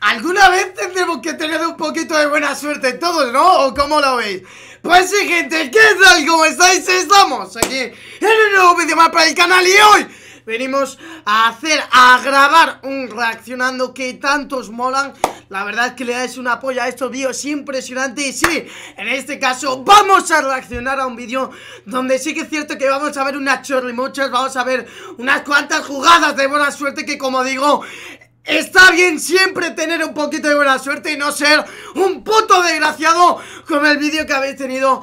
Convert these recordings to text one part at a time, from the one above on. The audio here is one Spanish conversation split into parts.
¿Alguna vez tendremos que tener un poquito de buena suerte todos, no? ¿O cómo lo veis? Pues sí, gente, ¿qué tal? ¿Cómo estáis? Estamos aquí en un nuevo vídeo más para el canal y hoy venimos a grabar un reaccionando que tantos molan. La verdad es que le dais un apoyo a estos vídeos impresionante. Y sí, en este caso vamos a reaccionar a un vídeo donde sí que es cierto que vamos a ver unas chorrimochas, vamos a ver unas cuantas jugadas de buena suerte que, como digo, está bien siempre tener un poquito de buena suerte y no ser un puto desgraciado como el vídeo que habéis tenido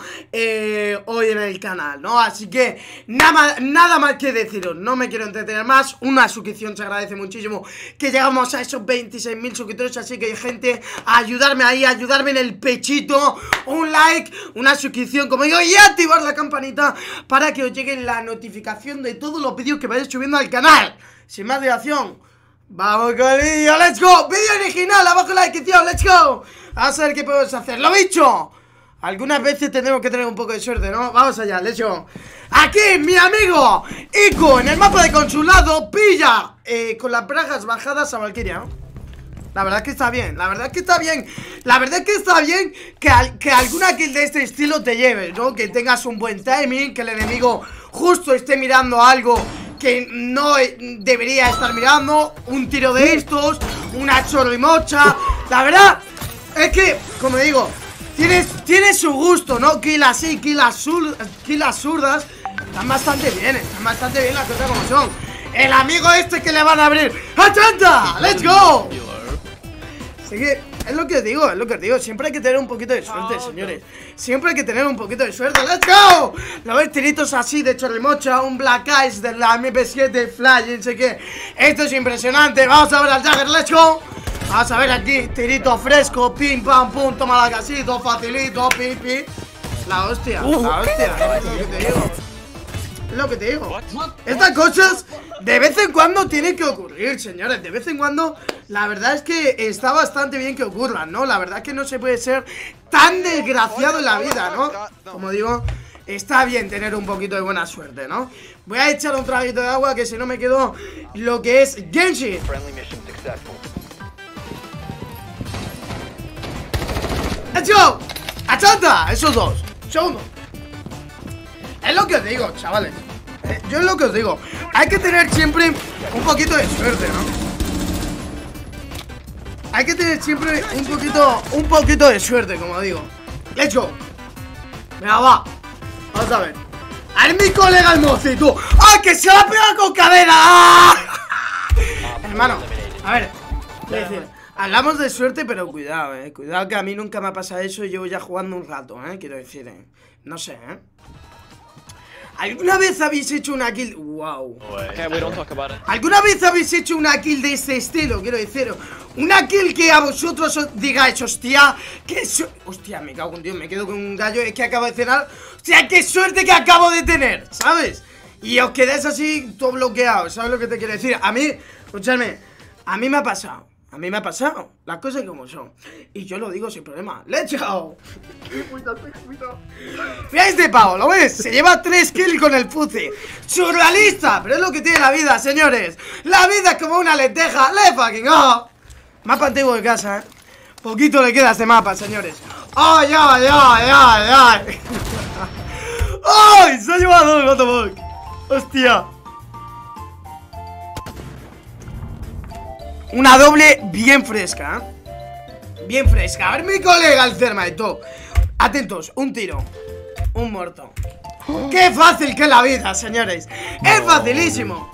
hoy en el canal, ¿no? Así que nada más que deciros, no me quiero entretener más. Una suscripción, se agradece muchísimo que llegamos a esos 26.000 suscriptores. Así que, gente, ayudarme ahí, ayudarme en el pechito. Un like, una suscripción, como digo, y activar la campanita para que os llegue la notificación de todos los vídeos que vayáis subiendo al canal. Sin más dilación, ¡vamos con ello! ¡Let's go! Vídeo original, abajo en la descripción, ¡let's go! Vamos a ver qué podemos hacer, ¡lo bicho! Algunas veces tendremos que tener un poco de suerte, ¿no? Vamos allá, let's go. Aquí, mi amigo Ico, en el mapa de consulado, pilla con las brajas bajadas a Valkyria, ¿no? La verdad es que está bien, la verdad es que está bien. La verdad es que está bien que alguna kill de este estilo te lleves, ¿no? Que tengas un buen timing, que el enemigo justo esté mirando algo que no debería estar mirando. Un tiro de estos, una chorrimocha. La verdad es que, como digo, tiene su gusto, ¿no? Kill así, kill absurdas. Están bastante bien las cosas como son. El amigo este que le van a abrir ¡80! ¡Let's go! Así que es lo que os digo, siempre hay que tener un poquito de suerte, señores. Siempre hay que tener un poquito de suerte. ¡Let's go! ¿Lo ves? Tiritos así de chorrimocha, un Black Ice de la MP7 Flying, sé que esto es impresionante. Vamos a ver al Jagger, ¡let's go! Vamos a ver aquí, tirito fresco, pim, pam, pum, toma la casito, facilito, pipi. La hostia, la hostia, es lo que te digo. Estas cosas de vez en cuando tienen que ocurrir, señores. De vez en cuando, la verdad es que está bastante bien que ocurran, ¿no? La verdad es que no se puede ser tan desgraciado en la vida, ¿no? Como digo, está bien tener un poquito de buena suerte, ¿no? Voy a echar un traguito de agua que si no me quedo lo que es Genji. ¡Let's go! ¡Achanta! Esos dos. Segundo. Es lo que os digo, chavales. Yo es lo que os digo. Hay que tener siempre un poquito de suerte, ¿no? Hay que tener siempre un poquito de suerte, como digo. ¡Let's go! Venga, va. Vamos a ver. ¡A ver mi colega el mocito! ¡Ah, que se va a pegar con cadena! ¡Ah! Hermano, a ver, ¿qué decir? Hablamos de suerte, pero cuidado, Cuidado que a mí nunca me ha pasado eso y llevo ya jugando un rato, Quiero decir, No sé, ¿Alguna vez habéis hecho una kill? ¡Wow! ¿Alguna vez habéis hecho una kill de este estilo? Quiero deciros, una kill que a vosotros os digáis, hostia, que hostia, me cago en Dios, me quedo con un gallo, es que acabo de cenar. Hostia, qué suerte que acabo de tener, ¿sabes? Y os quedáis así, todo bloqueado, ¿sabes lo que te quiero decir? A mí, escuchadme, a mí me ha pasado. A mí me ha pasado, las cosas como son. Y yo lo digo sin problema. ¡Let's go! Mira este pavo, ¿lo ves? Se lleva 3 kills con el puce. ¡Surrealista! Pero es lo que tiene la vida, señores. La vida es como una lenteja. ¡Let's fucking go! Mapa antiguo de casa, Poquito le queda a este mapa, señores. ¡Ay, ay, ay, ay, ay! ¡Ay! Se ha llevado el autobús. ¡Hostia! Una doble bien fresca, bien fresca. A ver mi colega el Thermite. Atentos, un tiro, un muerto. Qué fácil que es la vida, señores. Es facilísimo.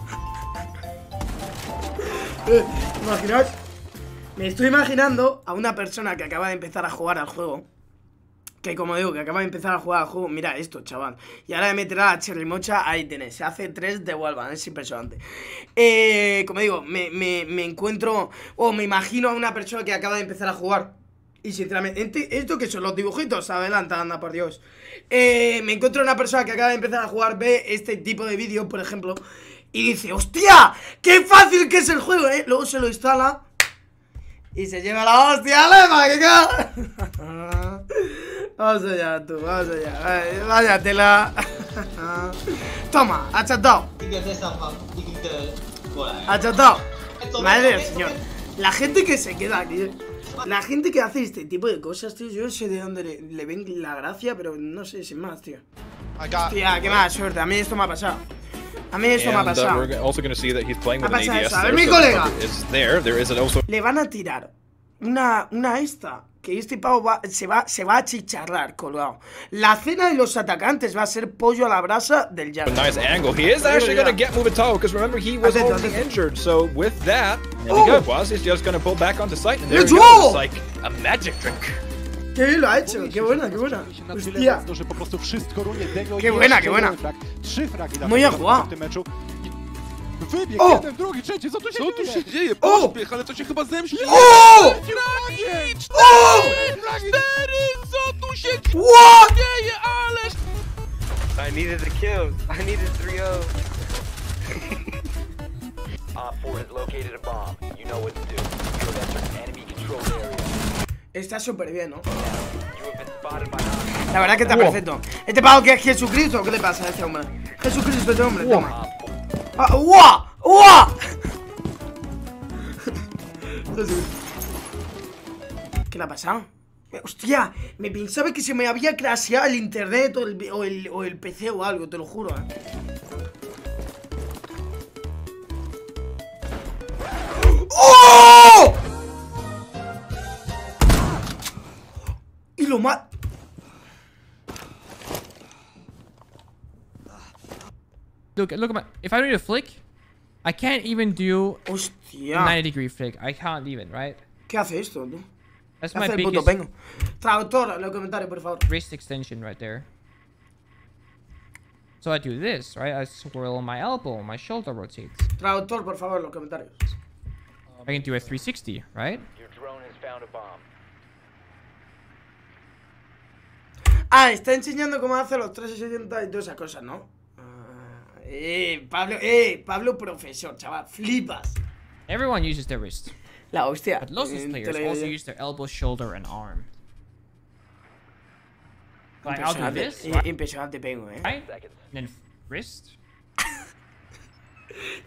Imaginaos. Me estoy imaginando a una persona que acaba de empezar a jugar al juego. Que como digo, que acaba de empezar a jugar al juego. Mira esto, chaval. Y ahora de meter a la chirrimocha, ahí tenés. Se hace 3 de Wallbang, es impresionante. Como digo, me encuentro o me imagino a una persona que acaba de empezar a jugar. Y sinceramente, esto que son los dibujitos, adelanta, anda por Dios. Me encuentro a una persona que acaba de empezar a jugar, ve este tipo de vídeo, por ejemplo, y dice, ¡hostia! ¡Qué fácil que es el juego, eh! Luego se lo instala y se lleva la hostia, ¡lema! Vamos allá, tú, vamos allá. Vaya tela. Toma, achatado. Achatado. Madre del señor. La gente que se queda, tío. La gente que hace este tipo de cosas, tío. Yo sé de dónde le ven la gracia, pero no sé, sin más, tío. Hostia, qué mala suerte. A mí esto me ha pasado. A mí esto me ha pasado. Me ha pasado eso. A ver, mi colega. Le van a tirar una esta. Que este pavo se va a chicharrar, colgado. La cena de los atacantes va a ser pollo a la brasa del Jack. Nice angle. He is actually going to get Mubatao because remember he was already injured. So with that, he's just going to pull back onto site and there he goes, like a magic trick. Qué bien lo ha hecho, qué buena, qué buena. Hostia. Qué buena, qué buena. Muy bien jugado. Wybieg, jeden, drugi, trzeci, co tu się dzieje? Co tu się dzieje? Pośpiech, ale to się chyba zemści. Fragi, 4, co tu się dzieje, ależ... I needed the kills, I needed 3-0. Op 4 has located a bomb, you know what to do. You're entering enemy controlled area. Está súper bien, ¿no? La verdad que está perfecto. Este pavo que es Jesucristo, ¿qué le pasa a este hombre? Jesucristo, este hombre, toma. ¡Wow! ¡Wow! ¿Qué le ha pasado? ¡Hostia! Me pensaba que se me había crasheado el internet o el PC o algo, te lo juro, ¿eh? ¡Oh! Y lo más... Look at my. If I do a flick, I can't even do a 90-degree flick. I can't even, right? ¿Qué hace esto, tú? That's my biggest. Traductor, los comentarios, por favor. Wrist extension right there. So I do this, right? I swirl my elbow, my shoulder rotates. Traductor, por favor, los comentarios. I can do a 360, right? Your drone has found a bomb. Ah, está enseñando cómo hace los 360 y todas esas cosas, ¿no? Pablo profesor, chaval, flipas. Everyone uses their wrist. La hostia. But lossless players also use their elbow, shoulder, and arm. Like, I'll do this. Impresionante Pengu, eh. Right? And then wrist.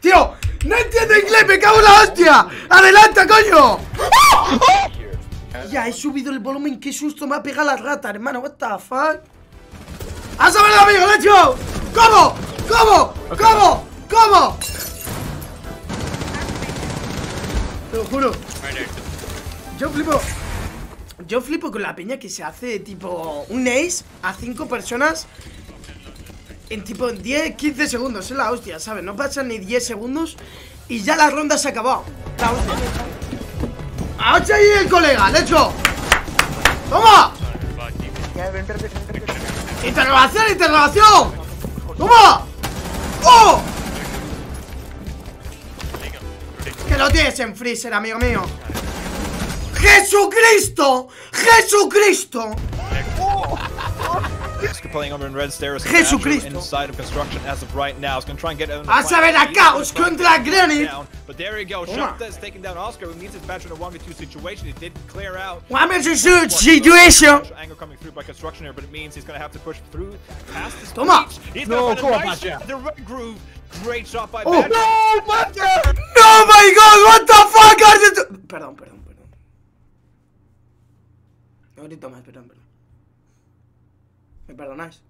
Tío, no entiendo inglés, me cago en la hostia. Adelanta, coño. Ya he subido el volumen, qué susto me ha pegado la rata, hermano. What the fuck? ¡A saberlo, amigo! ¡Let's go! ¿Cómo? ¿Cómo? ¿Cómo? ¿Cómo? Te lo juro. Yo flipo con la peña que se hace tipo un ace a 5 personas en tipo 10-15 segundos. Es la hostia, ¿sabes? No pasan ni 10 segundos y ya la ronda se ha acabado. La hostia. ¡Aocha ahí el colega! ¡Let's go! ¡Toma! ¡Interrogación, interrogación! ¡Toma! ¡Oh! Que lo tienes en freezer, amigo mío. ¡Jesucristo! ¡Jesucristo! ¡Oh! ¡Jesucristo! A saber acá, os contra Granit. Toma. No, ¿cómo pasa? No, Master. No, my God, what the fuck are you doing? Perdón. No grito más, perdón. ¿Me perdonáis?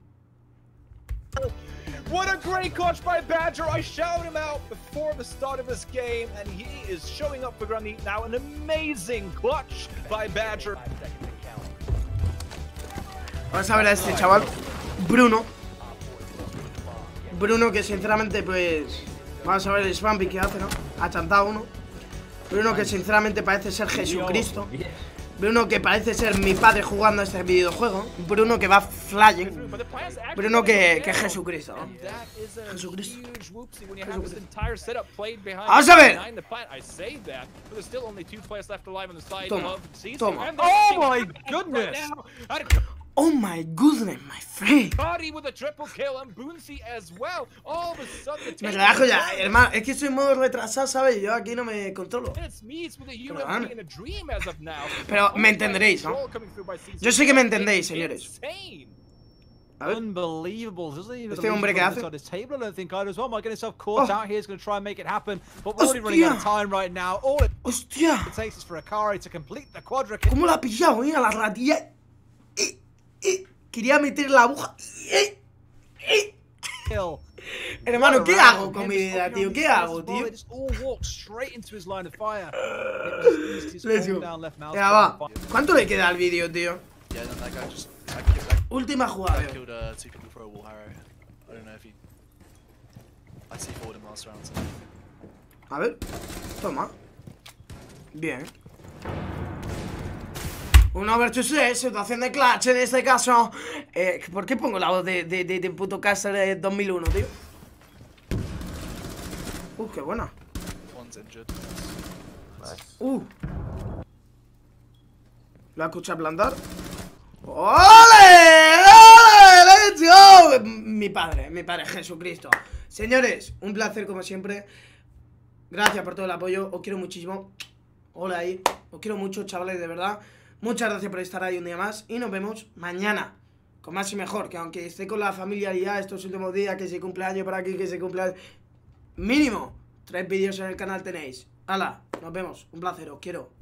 What a great coach by Badger. I shout him out before the start of this game and he is showing up for Granit now. An amazing clutch by Badger. Vamos a ver a este chaval, Bruno. Bruno que sinceramente pues... Vamos a ver el Swampy que hace, ¿no? Ha chantado uno. Bruno que sinceramente parece ser Jesucristo. Bruno que parece ser mi padre jugando a este videojuego. Bruno que va flying. Bruno que es Jesucristo, ¿no? Jesucristo. Vamos a ver. Toma. Oh my goodness. Oh my goodness, my friend. Me relajo ya, hermano. Es que soy modo retrasado, ¿sabes? Yo aquí no me controlo. Pero me entenderéis, ¿no? Yo sé que me entendéis, señores. A ver. Unbelievable. Este hombre que hace. Hostia. ¿Cómo la ha pillado, eh? A la ratilla. Quería meter la aguja. Hermano, ¿qué hago con mi vida, tío? ¿Qué hago, tío? Let's go. Ya va. ¿Cuánto le queda al vídeo, tío? Última jugada. A ver. Toma. Bien. Uno versus 3, situación de clutch en este caso. ¿Por qué pongo la voz de puto Castle de 2001, tío? Qué buena. Lo ha escuchado plantar. ¡Ole! ¡Ole! ¡Let's go! Mi padre, Jesucristo. Señores, un placer como siempre. Gracias por todo el apoyo, os quiero muchísimo. Hola ahí, os quiero mucho, chavales, de verdad. Muchas gracias por estar ahí un día más y nos vemos mañana con más y mejor, que aunque esté con la familia ya estos últimos días, que se cumpla año por aquí, que se cumpla mínimo 3 vídeos en el canal tenéis. Hala, nos vemos, un placer, os quiero.